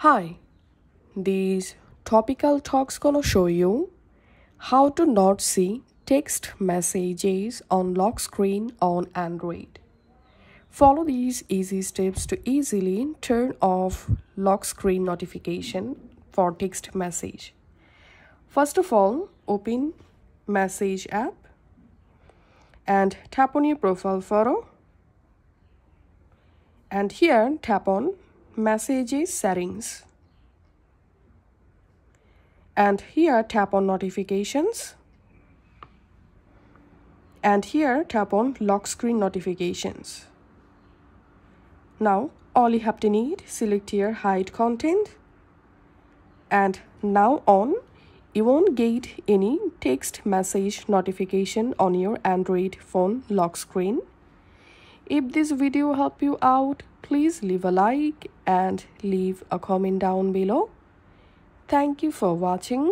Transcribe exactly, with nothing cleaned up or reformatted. Hi, these Topical Talks gonna show you how to not see text messages on lock screen on Android. Follow these easy steps to easily turn off lock screen notification for text message. First of all, open Message app and tap on your profile photo. And here tap on Messages settings, and here tap on notifications, and here tap on lock screen notifications. Now all you have to need, select here hide content, and now on you won't get any text message notification on your Android phone lock screen. If this video helped you out, please leave a like and leave a comment down below. Thank you for watching.